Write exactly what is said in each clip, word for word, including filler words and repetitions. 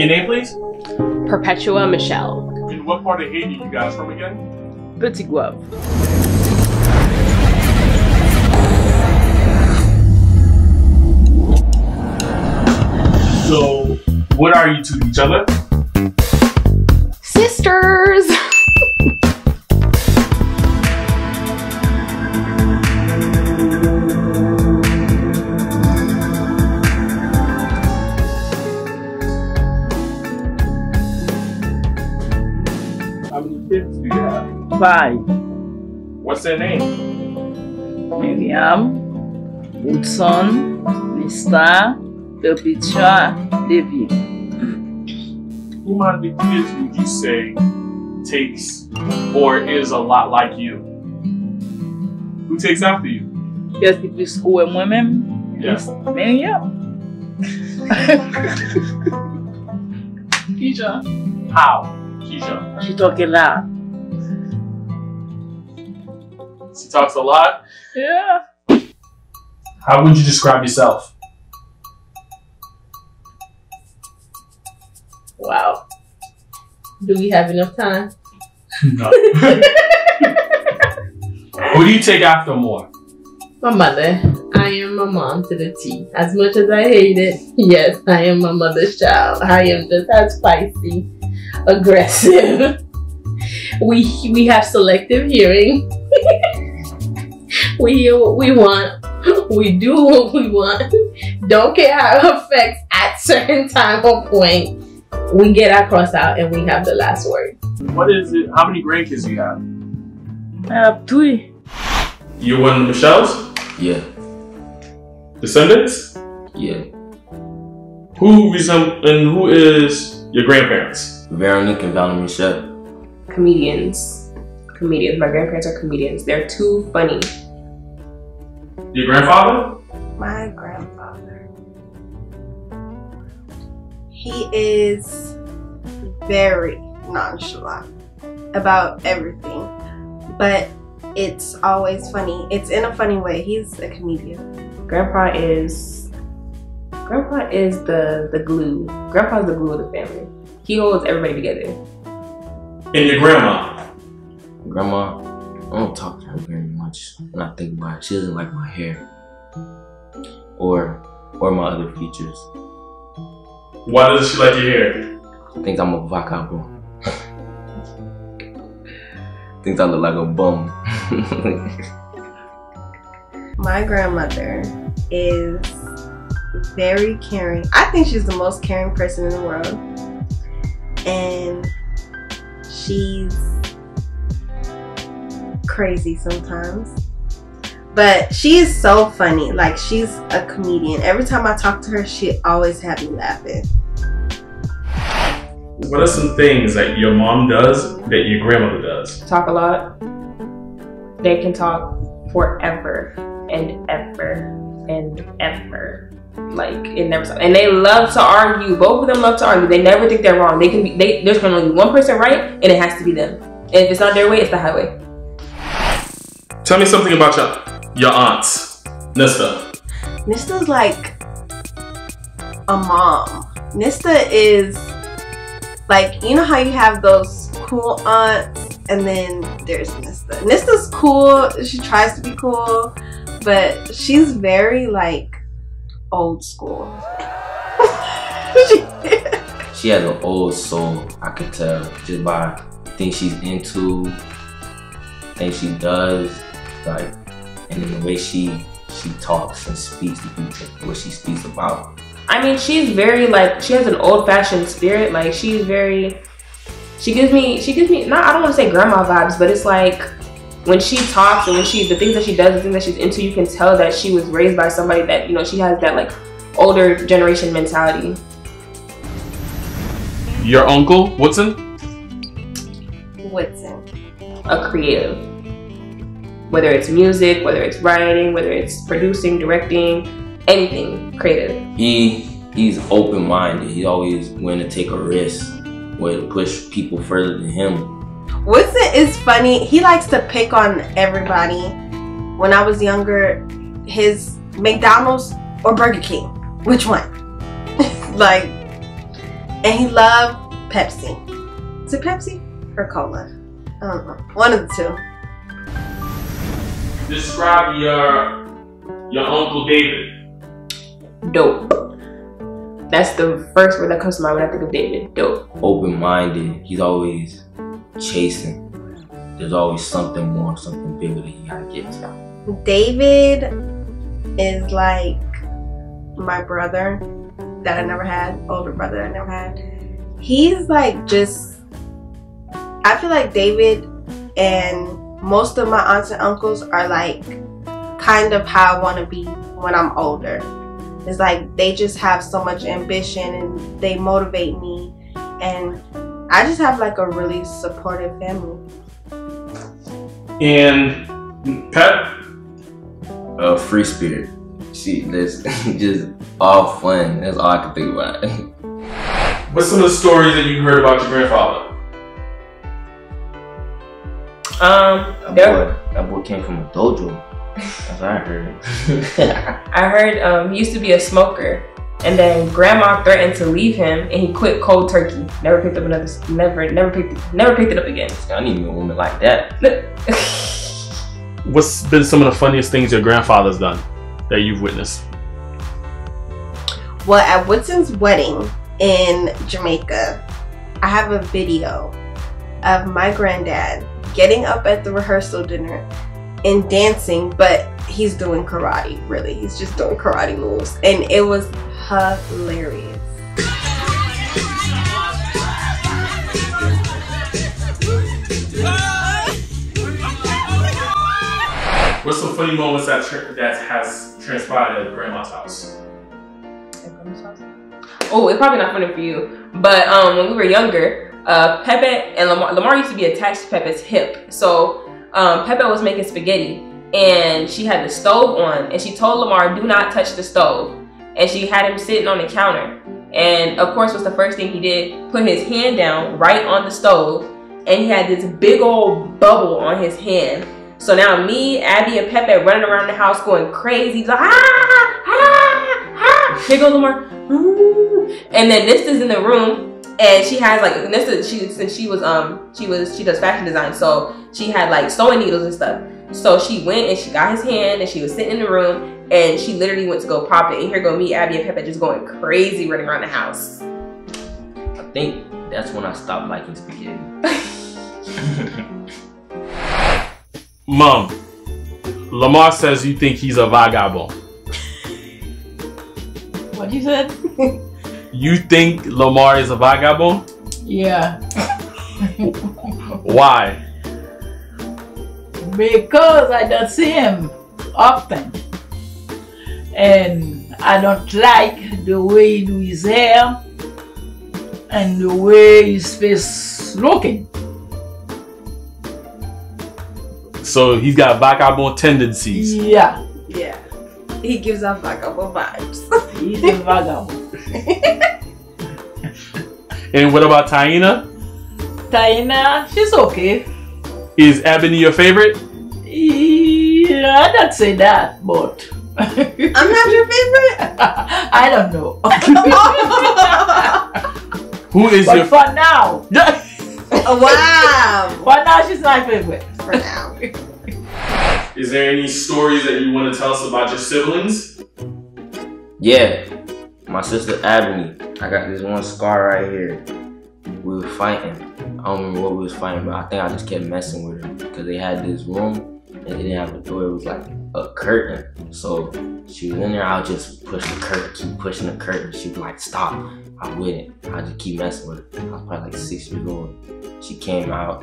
me your name, please? Perpetua Michelle. And what part of Haiti are you guys from again? Petit-Goâve. So, what are you two to each other? Sisters! Five. What's their name? Miriam, Woodson, Nista, Perpetua, David. Who among the kids would you say takes or is a lot like you? Who takes after you? Yes, it is school and women. Yes. Miriam. Keisha. How? Keisha. She talks a lot. She talks a lot? Yeah. How would you describe yourself? Wow. Do we have enough time? No. Who do you take after more? My mother. I am my mom to the T. As much as I hate it, yes, I am my mother's child. I am just as spicy, aggressive. We, we have selective hearing. We hear what we want, we do what we want, don't care how it affects at certain time or point. We get our cross out and we have the last word. What is it? How many grandkids do you have? I have three. You're one of the Michelles? Yeah. Descendants? Yeah. Who resem and who is your grandparents? Veronique and Donna-Michelle. Comedians. Comedians. My grandparents are comedians. They're too funny. Your grandfather? My grandfather. He is very nonchalant about everything, but it's always funny. It's in a funny way. He's a comedian. Grandpa is Grandpa is the the glue. Grandpa's the glue of the family. He holds everybody together. And your grandma? Grandma, I don't talk to her very much when I think about it. She doesn't like my hair or or my other features. Why doesn't she like your hair? She thinks I'm a vacabo. Thinks I look like a bum. My grandmother is very caring. I think she's the most caring person in the world. And she's crazy sometimes, but she is so funny. Like, she's a comedian. Every time I talk to her, she always has me laughing. What are some things that your mom does that your grandmother does? Talk a lot. They can talk forever and ever and ever. Like, it never stops. And they love to argue. Both of them love to argue. They never think they're wrong. They can be. They, there's going to be one person right, and it has to be them. And if it's not their way, it's the highway. Tell me something about your, your aunt, Nista. Nista's like a mom. Nista is like, you know how you have those cool aunts and then there's Nista. Nista's cool, she tries to be cool, but she's very like old school. she, she has an old soul, I could tell, just by things she's into, things she does. Like, and in the way she she talks and speaks to people, what she speaks about. I mean, she's very like, she has an old-fashioned spirit. Like, she's very, she gives me she gives me not I don't want to say grandma vibes, but it's like when she talks and when she the things that she does, the things that she's into, you can tell that she was raised by somebody that, you know, she has that like older generation mentality. Your uncle Woodson? Woodson, a creative. Whether it's music, whether it's writing, whether it's producing, directing, anything creative. He he's open-minded. He's always willing to take a risk, willing to push people further than him. Woodson is funny. He likes to pick on everybody. When I was younger, his McDonald's or Burger King, which one? Like, And he loved Pepsi. Is it Pepsi or cola? I don't know. One of the two. Describe your your Uncle David. Dope. That's the first word that comes to mind when I think of David. Dope. Open-minded. He's always chasing. There's always something more, something bigger that you gotta get to. David is like my brother that I never had, older brother I never had. He's like just, I feel like David and most of my aunts and uncles are like kind of how I want to be when I'm older. It's like they just have so much ambition and they motivate me, and I just have like a really supportive family. And Pep? Uh, free spirit. She, that's just all fun. That's all I can think about. What's some of the stories that you heard about your grandfather? Um, that boy, that boy came from a dojo. That's what I heard. I heard um, he used to be a smoker, and then Grandma threatened to leave him, and he quit cold turkey. Never picked up another. Never, never picked, never picked it up again. I need a woman like that. What's been some of the funniest things your grandfather's done that you've witnessed? Well, at Woodson's wedding in Jamaica, I have a video of my granddad getting up at the rehearsal dinner and dancing, but he's doing karate, really. He's just doing karate moves. And it was hilarious. What's some funny moments that tr that has transpired at Grandma's house? At Grandma's house? Oh, it's probably not funny for you, but um, when we were younger, uh, Pepe and Lamar, Lamar used to be attached to Pepe's hip. So um, Pepe was making spaghetti, and she had the stove on, and she told Lamar, "Do not touch the stove," and she had him sitting on the counter. And of course, what's the first thing he did? Put his hand down right on the stove, and he had this big old bubble on his hand. So now me, Abby, and Pepe running around the house going crazy, like ah, ah, ah. Here goes Lamar. And then Nista's in the room, and she has like Nista. She since she was um she was she does fashion design, so she had like sewing needles and stuff. So she went and she got his hand, and she was sitting in the room, and she literally went to go pop it. And here go me, Abby, and Pepe just going crazy running around the house. I think that's when I stopped liking spaghetti. Mom, Lamar says you think he's a vagabond. What you said? You think Lamar is a vagabond? Yeah. Why? Because I don't see him often. And I don't like the way he do his hair and the way his face looking. So he's got vagabond tendencies. Yeah. Yeah. He gives off vagabond vibes. He's a vagabond. And what about Taina? Taina, she's okay. Is Ebony your favorite? Yeah, I don't say that, but... I'm not your favorite? I don't know. Who is but your... But for now. Wow. For now, she's my favorite. For now. Is there any stories that you want to tell us about your siblings? Yeah, my sister Ebony. I got this one scar right here. We were fighting. I don't remember what we was fighting, but I think I just kept messing with her because they had this room and they didn't have a door. It was like a curtain. So she was in there. I'll just push the curtain, keep pushing the curtain. She'd be like, "Stop!" I wouldn't. I just keep messing with her. I was probably like six years old. She came out,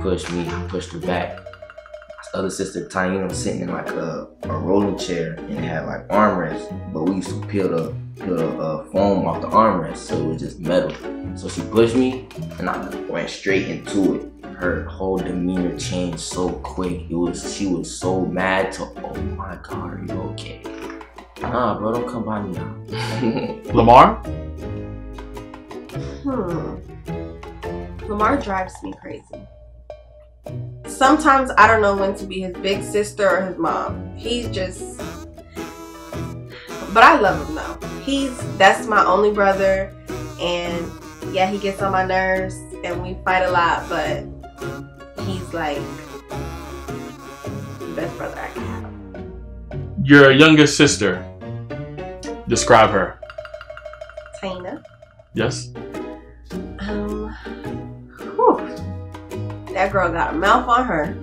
pushed me, pushed her back. My other sister, Taina, was sitting in like a, a rolling chair and it had like armrests, but we used to peel the, peel the uh, foam off the armrest, so it was just metal. So she pushed me and I went straight into it. Her whole demeanor changed so quick. It was she was so mad to, oh my God, are you okay? Nah, bro, don't come by me now. Lamar? Hmm. Lamar drives me crazy. Sometimes I don't know when to be his big sister or his mom. He's just, but I love him though. He's, that's my only brother. And yeah, he gets on my nerves and we fight a lot, but he's like the best brother I can have. Your youngest sister, describe her. Taina. Yes. Um, whew. That girl got a mouth on her.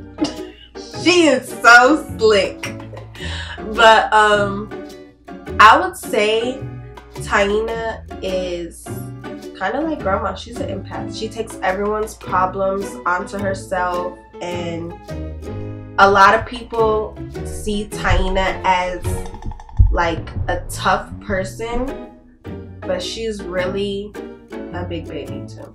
She is so slick. But um, I would say Taina is kind of like grandma. She's an empath. She takes everyone's problems onto herself, and a lot of people see Taina as like a tough person, but she's really a big baby too.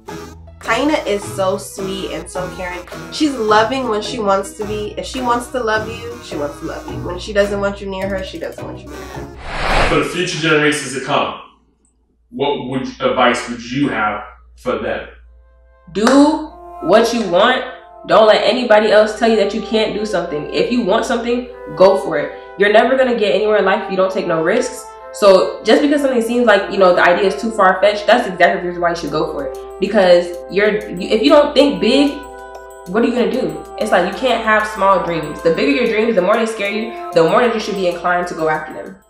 Taina is so sweet and so caring. She's loving when she wants to be. If she wants to love you, she wants to love you. When she doesn't want you near her, she doesn't want you near her. For the future generations to come, what would, advice would you have for them? Do what you want. Don't let anybody else tell you that you can't do something. If you want something, go for it. You're never going to get anywhere in life if you don't take no risks. So just because something seems like, you know, the idea is too far-fetched, that's exactly the reason why you should go for it. Because you're, if you don't think big, what are you going to do? It's like you can't have small dreams. The bigger your dreams, the more they scare you, the more that you should be inclined to go after them.